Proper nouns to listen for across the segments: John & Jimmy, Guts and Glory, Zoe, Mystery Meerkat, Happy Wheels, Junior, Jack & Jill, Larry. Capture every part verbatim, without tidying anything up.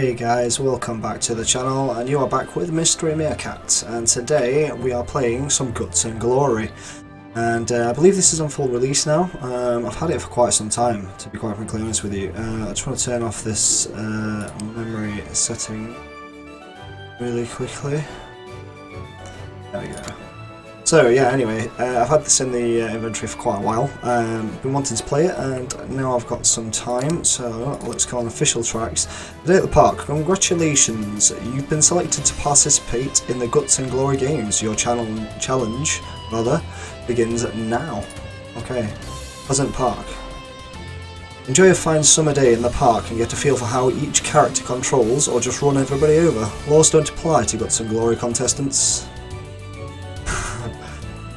Hey guys, welcome back to the channel, and you are back with Mystery Meerkat, and today we are playing some Guts and Glory. And uh, I believe this is on full release now. um, I've had it for quite some time, to be quite frankly honest with you. uh, I just want to turn off this uh, memory setting really quickly. There we go. So yeah, anyway, uh, I've had this in the uh, inventory for quite a while. Um, been wanting to play it, and now I've got some time, so let's go on official tracks. Today at the park, congratulations, you've been selected to participate in the Guts and Glory games. Your channel challenge, rather, begins now. Okay, Pleasant Park. Enjoy a fine summer day in the park and get a feel for how each character controls or just run everybody over. Laws don't apply to Guts and Glory contestants.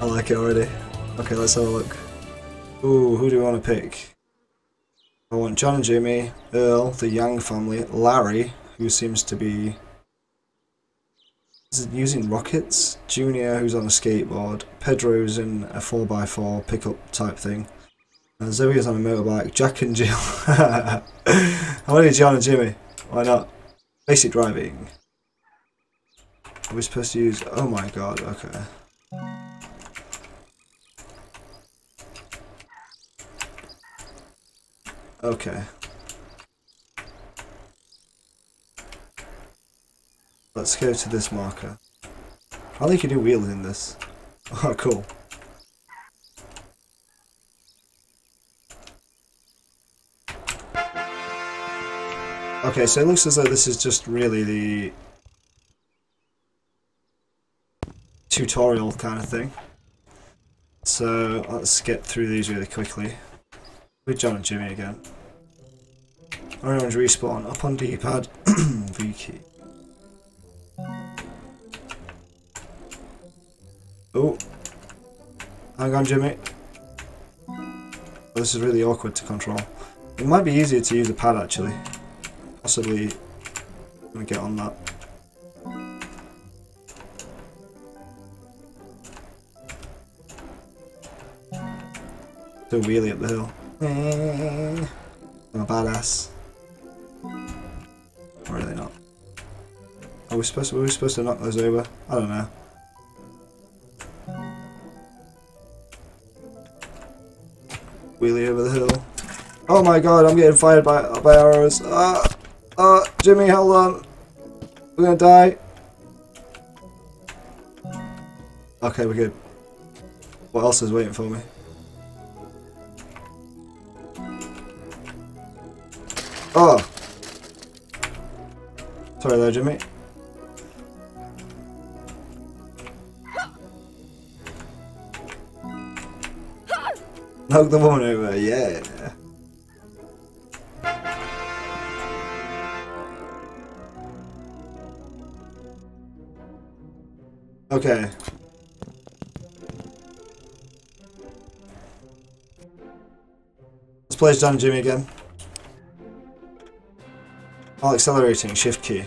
I like it already. Okay, let's have a look. Ooh, who do we want to pick? I want John and Jimmy, Earl, the Yang family, Larry, who seems to be... Is it using rockets? Junior, who's on a skateboard. Pedro's in a four by four pickup type thing. And Zoe is on a motorbike. Jack and Jill. I want to do John and Jimmy. Why not? Basic driving. Are we supposed to use... Oh my god, okay. Okay. Let's go to this marker. I think you do wheels in this. Oh, cool. Okay, so it looks as though this is just really the tutorial kind of thing. So let's get through these really quickly. With John and Jimmy again. Orange respawn, up on D-pad, V key. Oh, hang on Jimmy. This is really awkward to control. It might be easier to use a pad actually. Possibly, I'm gonna get on that. Do a wheelie up the hill. I'm a badass. Or are they not? Are we supposed to, were we supposed to knock those over? I don't know. Wheelie over the hill. Oh my god, I'm getting fired by by arrows. Ah, ah, Jimmy, hold on. We're gonna die. Okay, we're good. What else is waiting for me? Oh! Sorry there, Jimmy. Knock the woman over, yeah! Okay. Let's play John Jimmy again. While accelerating, shift key.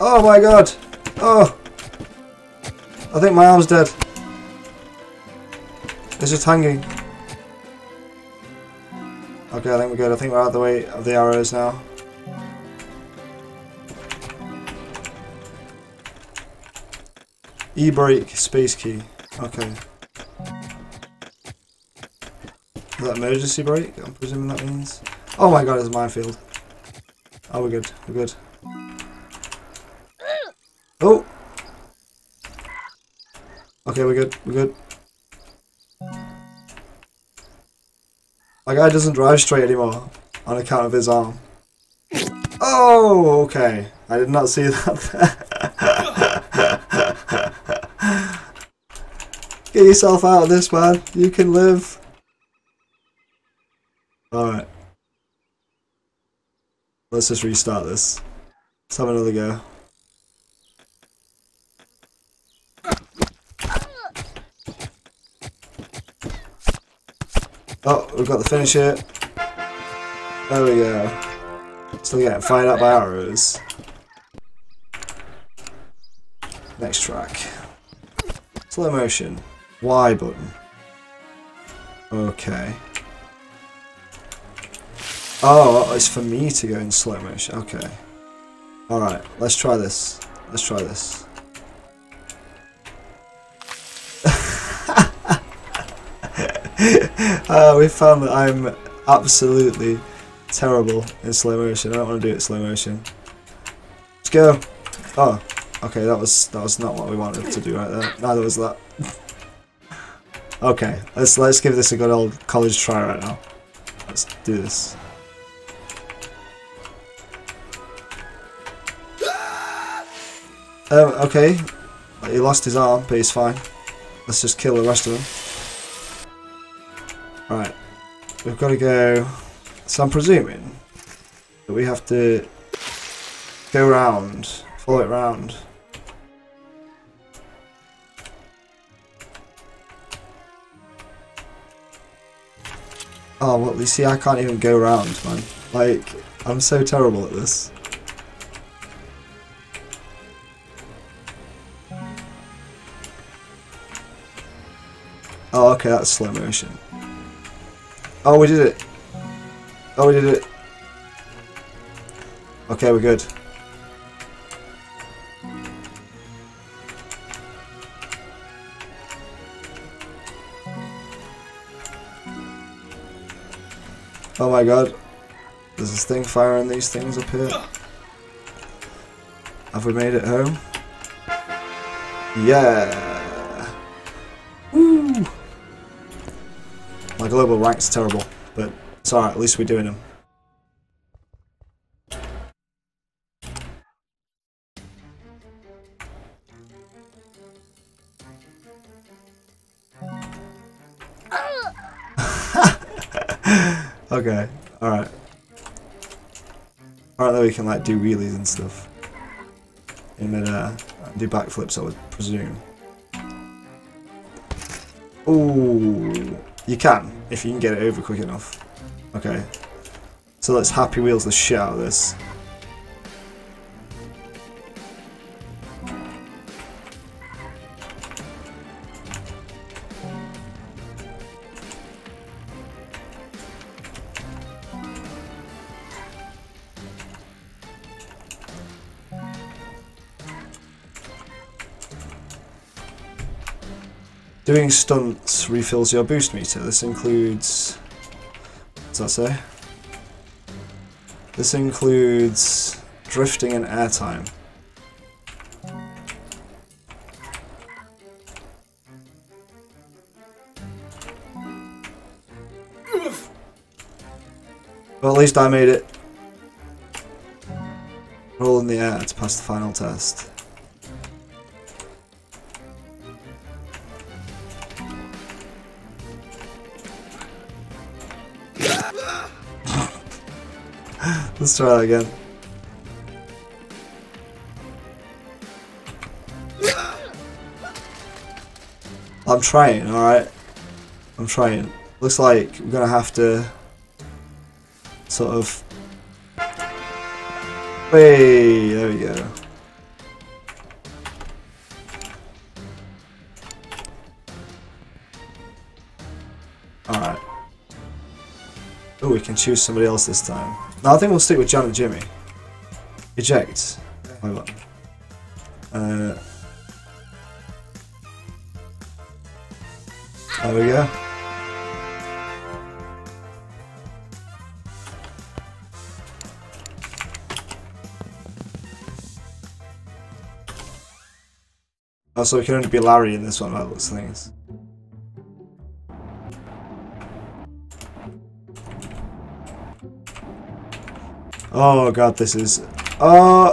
Oh my god! Oh! I think my arm's dead. It's just hanging. Okay, I think we're good. I think we're out of the way of the arrows now. E-brake, space key. Okay. Is that emergency brake? I'm presuming that means. Oh my god, it's a minefield. Oh, we're good. We're good. Oh! Okay, we're good. We're good. My guy doesn't drive straight anymore on account of his arm. Oh, okay. I did not see that. Get yourself out of this, man. You can live. Alright. Let's just restart this. Let's have another go. Oh, we've got the finish here. There we go. Still getting fired up by arrows. Next track. Slow motion. Y button. Okay. Oh, it's for me to go in slow motion. Okay. Alright, let's try this. Let's try this. uh, we found that I'm absolutely terrible in slow motion. I don't want to do it slow motion. Let's go. Oh, okay, that was that was not what we wanted to do right there. Neither was that. Okay, let's let's give this a good old college try right now. Let's do this. Um, okay, he lost his arm, but he's fine. Let's just kill the rest of them. Right, we've got to go. So I'm presuming that we have to go round, follow it round. Oh, well, you see, I can't even go round, man. Like, I'm so terrible at this. Oh, okay, that's slow motion. Oh, we did it. Oh, we did it. Okay, we're good. Oh my god. There's this thing firing these things up here. Have we made it home? Yeah! Woo! My global rank's terrible, but it's alright, at least we're doing them. Okay, alright. Alright, then we can like do wheelies and stuff in midair and do backflips, I would presume. Ooh, you can, if you can get it over quick enough. Okay, so let's Happy Wheels the shit out of this. Doing stunts refills your boost meter. This includes... What does that say? This includes drifting and airtime. Well, at least I made it. Roll in the air to pass the final test. Let's try that again. I'm trying, alright? I'm trying. Looks like we're gonna have to sort of... Hey, there we go. Alright. Oh, we can choose somebody else this time. No, I think we'll stick with John and Jimmy. Eject. Oh, uh, there we go. Oh, so we can only be Larry in this one by the looks of things. Oh god, this is... Oh!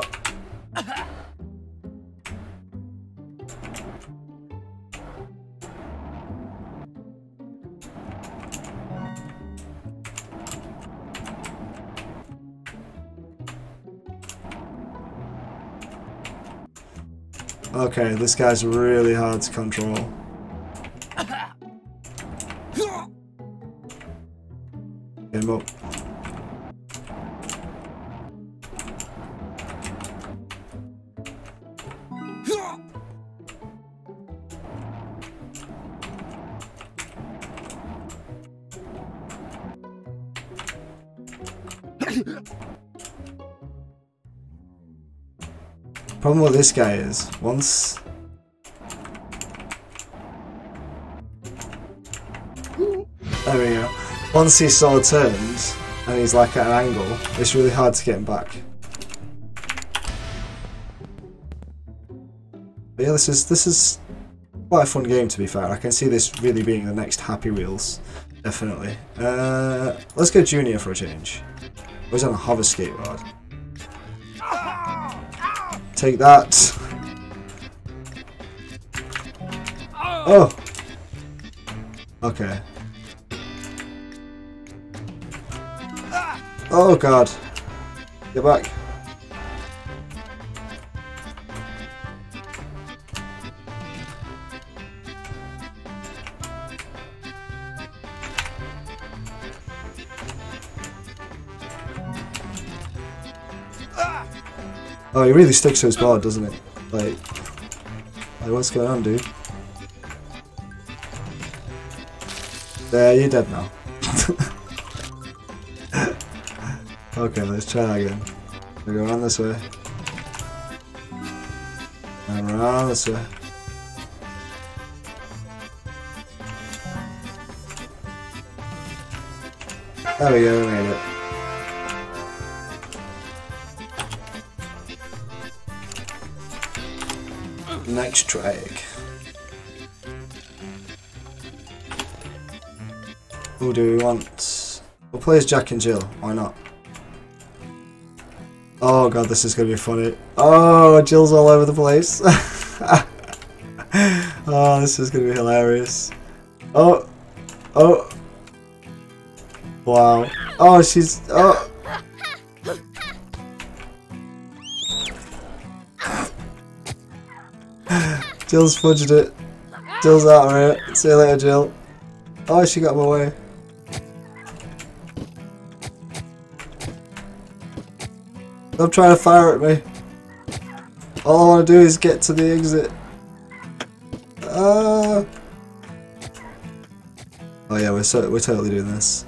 Okay, this guy's really hard to control. Get him up. Problem with this guy is, once... There we go. Once his sword turns, and he's like at an angle, it's really hard to get him back. But yeah, this is, this is quite a fun game to be fair. I can see this really being the next Happy Wheels, definitely. Uh, let's go Junior for a change. I was on a hover skateboard. Take that. Oh! Okay. Oh god. Get back. Oh, he really sticks to his board, doesn't it? Like, like what's going on, dude? There, you're dead now. Okay, let's try that again. We go around this way. And around this way. There we go, we made it. Next track. Who do we want? We'll play as Jack and Jill, why not? Oh god, this is going to be funny. Oh, Jill's all over the place. Oh, this is going to be hilarious. Oh. Oh. Wow. Oh, she's... Oh. Jill's fudged it. Jill's out of it. See you later, Jill. Oh, she got my way. Stop trying to fire at me. All I want to do is get to the exit. Uh... Oh yeah, we're so, we're totally doing this.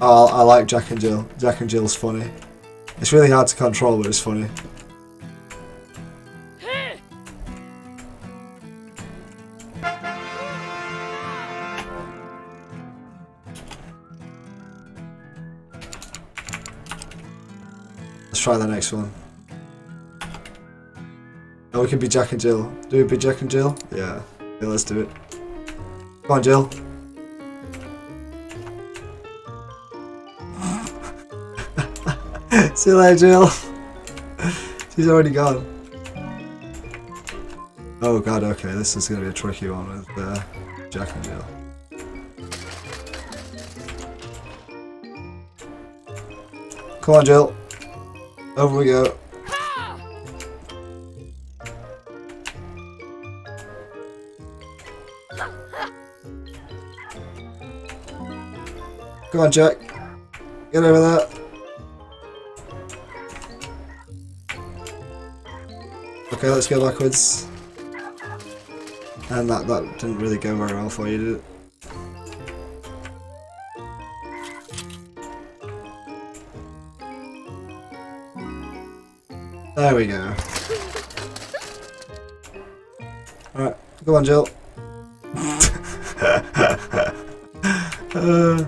Oh, I like Jack and Jill. Jack and Jill's funny. It's really hard to control, but it's funny. Let's try the next one. Oh, we could be Jack and Jill. Do we be Jack and Jill? Yeah. Yeah, let's do it. Come on, Jill. See you later, Jill. She's already gone. Oh god, okay, this is going to be a tricky one with uh, Jack and Jill. Come on, Jill. Over we go. Come on, Jack. Get over there. Okay, let's go backwards. And that, that didn't really go very well for you, did it? There we go. Alright, go on, Jill. uh,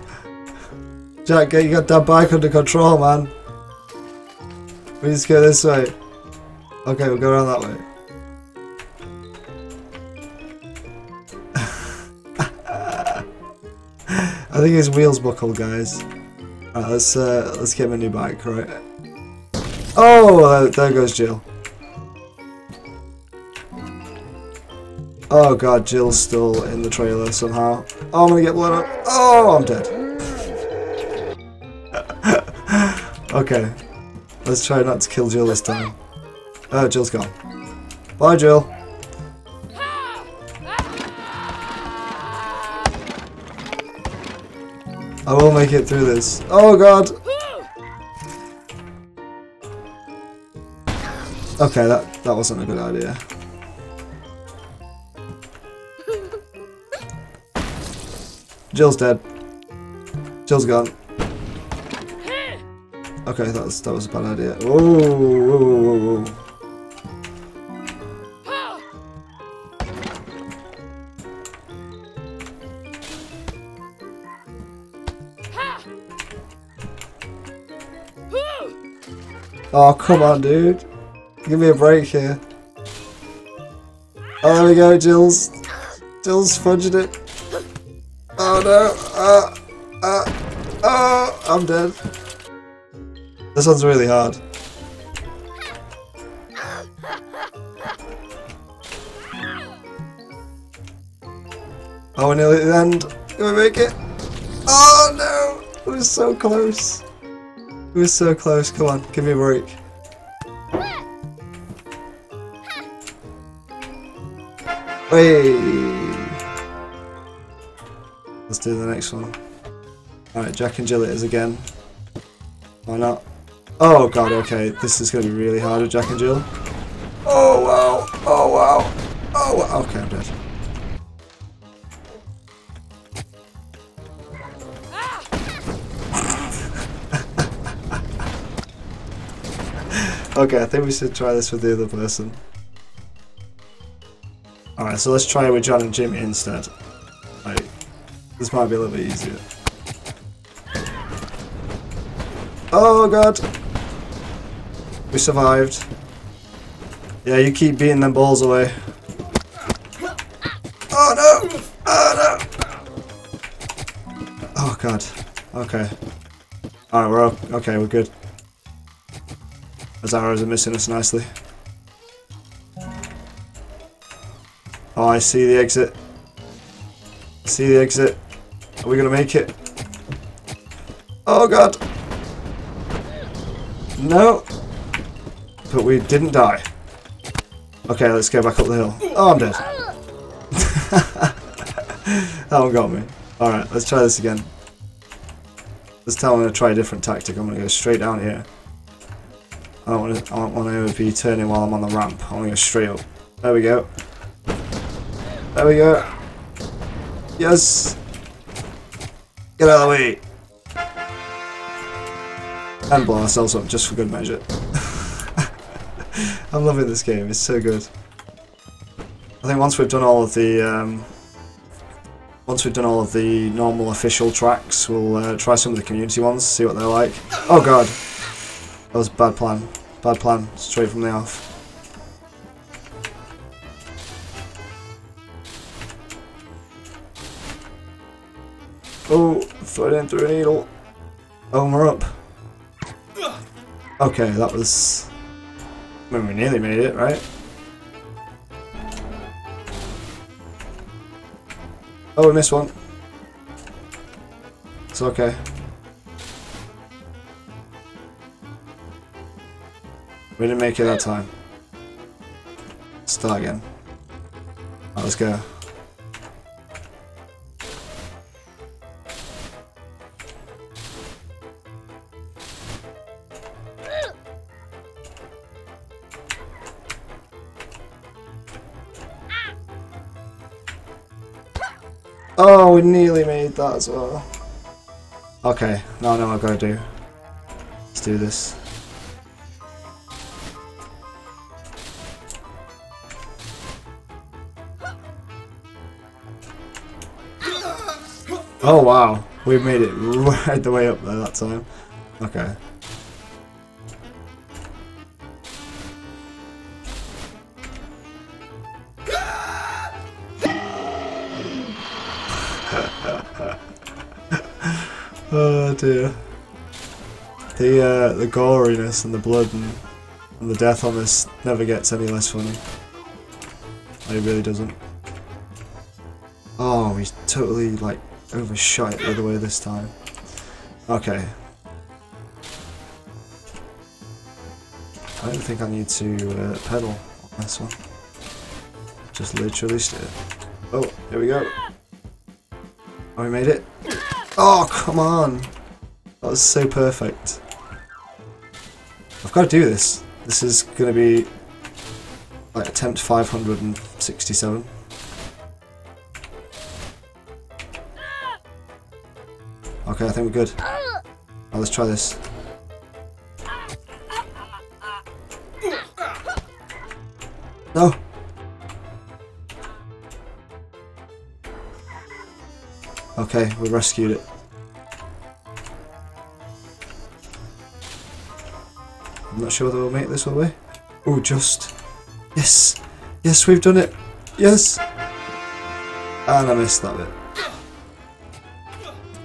Jack, get you got that bike under control, man. We just go this way. Okay, we'll go around that way. I think his wheels buckle, guys. Alright, let's uh, let's get him a new bike, right? Oh, uh, there goes Jill. Oh god, Jill's still in the trailer somehow. Oh, I'm gonna get blown up. Oh, I'm dead. Okay, let's try not to kill Jill this time. Oh, Jill's gone. Bye, Jill. I will make it through this. Oh, God. Okay, that, that wasn't a good idea. Jill's dead. Jill's gone. Okay, that was, that was a bad idea. Whoa, whoa, whoa, whoa, whoa. Oh, come on, dude. Give me a break here. Oh, there we go, Jill's. Jill's fudged it. Oh, no. Uh, uh, oh, I'm dead. This one's really hard. Oh, we're nearly at the end. Can we make it? Oh, no. It was so close. It was so close. Come on, give me a break. Hey! Let's do the next one. Alright, Jack and Jill it is again. Why not? Oh god, okay. This is going to be really hard with Jack and Jill. Oh wow! Oh wow! Oh wow! Okay, I'm dead. Okay, I think we should try this with the other person. Alright, so let's try it with John and Jimmy instead. Like, this might be a little bit easier. Oh god! We survived. Yeah, you keep beating them balls away. Oh no! Oh no! Oh god. Okay. Alright, we're up. Okay, we're good. Those arrows are missing us nicely. Oh, I see the exit. I see the exit. Are we gonna make it? Oh god! No! But we didn't die. Okay, let's go back up the hill. Oh, I'm dead. That one got me. Alright, let's try this again. This time I'm gonna try a different tactic. I'm gonna go straight down here. I don't want to, I don't want to be turning while I'm on the ramp. I want to go straight up. There we go. There we go. Yes! Get out of the way! And blow ourselves up just for good measure. I'm loving this game, it's so good. I think once we've done all of the um, once we've done all of the normal official tracks, we'll uh, try some of the community ones, see what they're like. Oh god! That was a bad plan. Bad plan. Straight from the off. Oh, throw it in through a needle. Oh, and we're up. Okay, that was... I mean, we nearly made it, right? Oh, we missed one. It's okay. We didn't make it that time. Start again. Right, let's go. Oh, we nearly made that as well. Okay, now I know what I've got to do. Let's do this. Oh wow, we made it right the way up there that time. Okay. Oh dear. The uh, the goriness and the blood and, and the death on this never gets any less funny. It really doesn't. Oh, he's totally like overshot it by the way this time. Okay. I don't think I need to uh, pedal on this one. Just literally steer. Oh, here we go. Oh, we made it. Oh, come on. That was so perfect. I've got to do this. This is going to be like attempt five hundred sixty-seven. Okay, I think we're good. Now let's try this. No! Okay, we rescued it. I'm not sure whether we'll make this, will we? Oh, just. Yes! Yes, we've done it! Yes! And I missed that bit.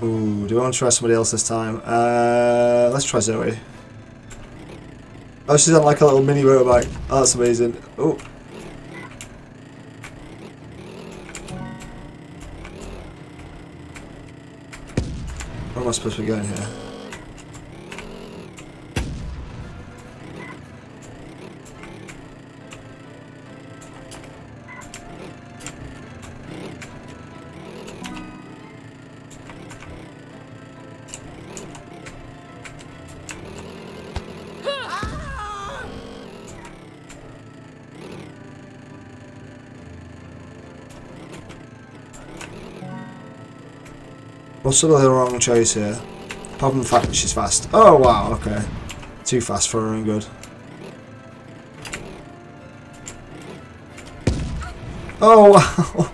Ooh, do I want to try somebody else this time? Uh, let's try Zoe. Oh, she's on like a little mini motorbike. Oh, that's amazing. Oh. Where am I supposed to be going here? What's sort of the wrong choice here? Apart from the fact that she's fast. Oh wow, okay. Too fast for her own good. Oh wow!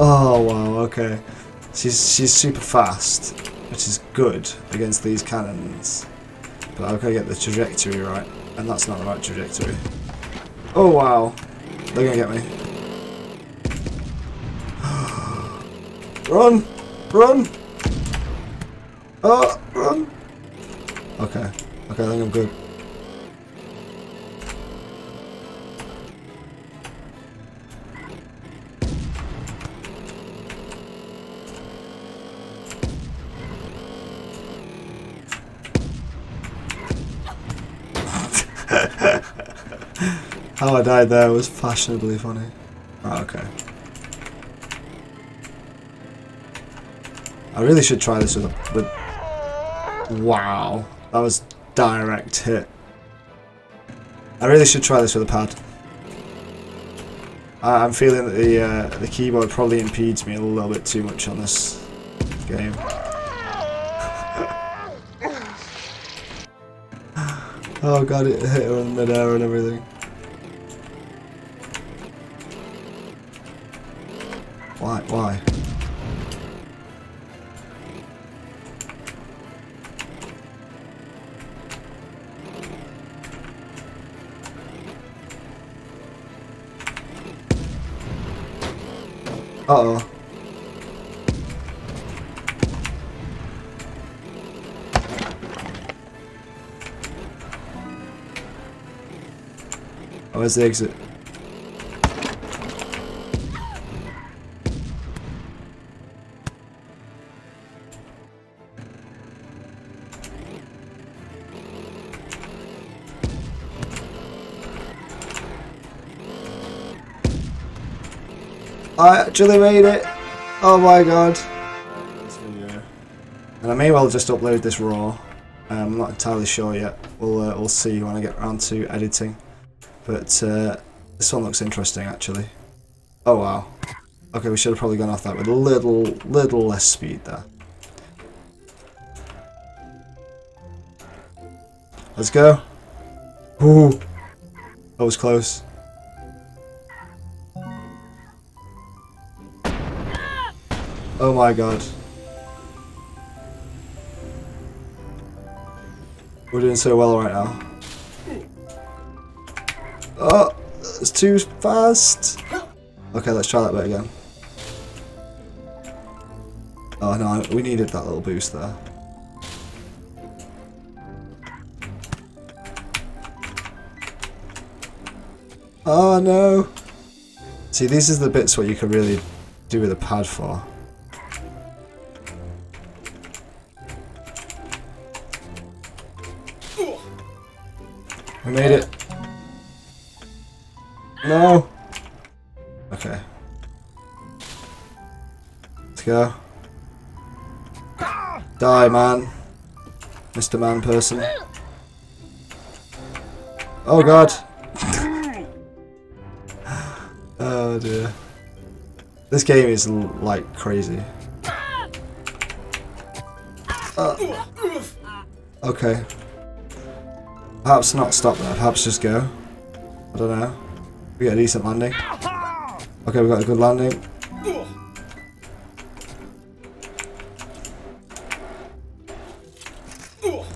Oh wow, okay. She's she's super fast, which is good against these cannons. But I've got to get the trajectory right. And that's not the right trajectory. Oh wow. They're gonna get me. Run! Run! Oh, run! Okay. Okay, I think I'm good. How I died there was fashionably funny. Oh, okay. I really should try this with a... With, wow. That was direct hit. I really should try this with a pad. I, I'm feeling that the, uh, the keyboard probably impedes me a little bit too much on this game. Oh god, it hit her in mid-air and everything. Why? Why? Uh-oh. Oh, where's the exit? I actually made it! Oh my god! And I may well just upload this raw. I'm not entirely sure yet. We'll uh, we'll see when I get around to editing. But uh, this one looks interesting actually. Oh wow. Okay, we should have probably gone off that with a little, little less speed there. Let's go. Ooh, that was close. Oh my god. We're doing so well right now. Oh, it's too fast. Okay, let's try that bit again. Oh no, we needed that little boost there. Oh no. See, these are the bits what you can really do with a pad for. We made it. No! Okay. Let's go. Die, man. Mister Man person. Oh, God. Oh, dear. This game is, like, crazy. Uh, okay. Perhaps not stop there. Perhaps just go. I don't know. We get a decent landing. Okay, we got a good landing. Oh,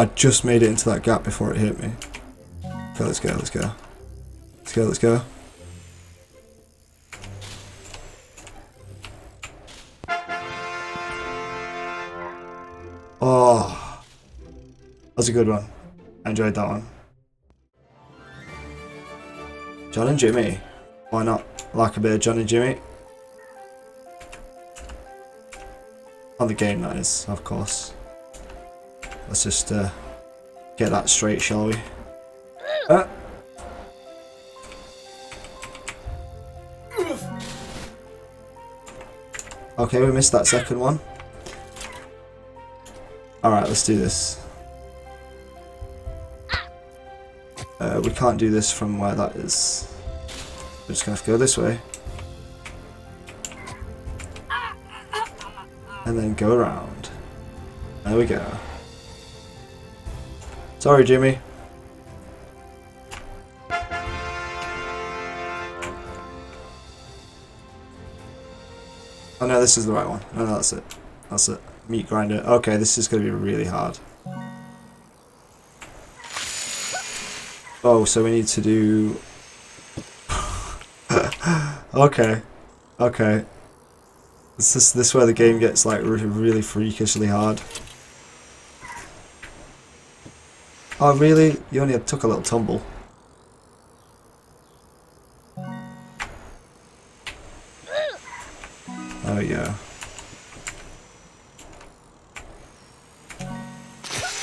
I just made it into that gap before it hit me. Okay, let's go, let's go. Let's go, let's go. Oh, that's a good one. I enjoyed that one. John and Jimmy. Why not? Like a bit of John and Jimmy. On the game, that is, of course. Let's just uh, get that straight, shall we? Uh. Okay, we missed that second one. Alright, let's do this. Uh, we can't do this from where that is. We're just gonna have to go this way. And then go around. There we go. Sorry, Jimmy. Oh no, this is the right one. No, no, that's it. That's it. Meat grinder. Okay, this is going to be really hard. Oh, so we need to do... okay. Okay. Is this, this where the game gets like really freakishly hard? Oh really? You only took a little tumble. There we go.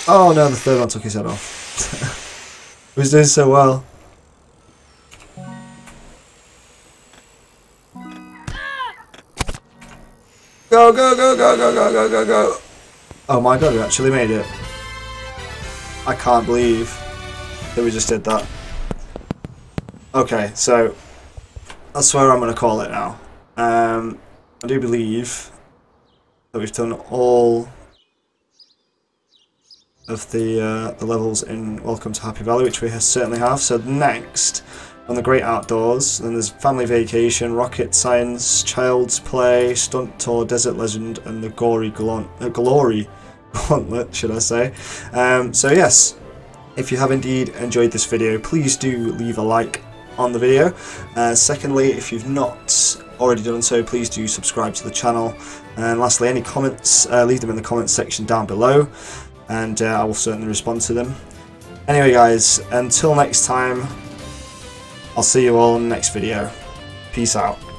Oh no, the third one took his head off. He was doing so well. Go, go, go, go, go, go, go, go, go. Oh my god, we actually made it. I can't believe that we just did that. Okay, so that's where I'm going to call it now. Um, I do believe that we've done all of the uh, the levels in Welcome to Happy Valley, which we certainly have. So next, on the Great Outdoors, then there's Family Vacation, Rocket Science, Child's Play, Stunt Tour, Desert Legend, and the Gory Glon uh, Glory. Gauntlet, should I say. Um, so yes, if you have indeed enjoyed this video, please do leave a like on the video. Uh, secondly, if you've not already done so, please do subscribe to the channel. And lastly, any comments, uh, leave them in the comments section down below, and uh, I will certainly respond to them. Anyway guys, until next time, I'll see you all in the next video. Peace out.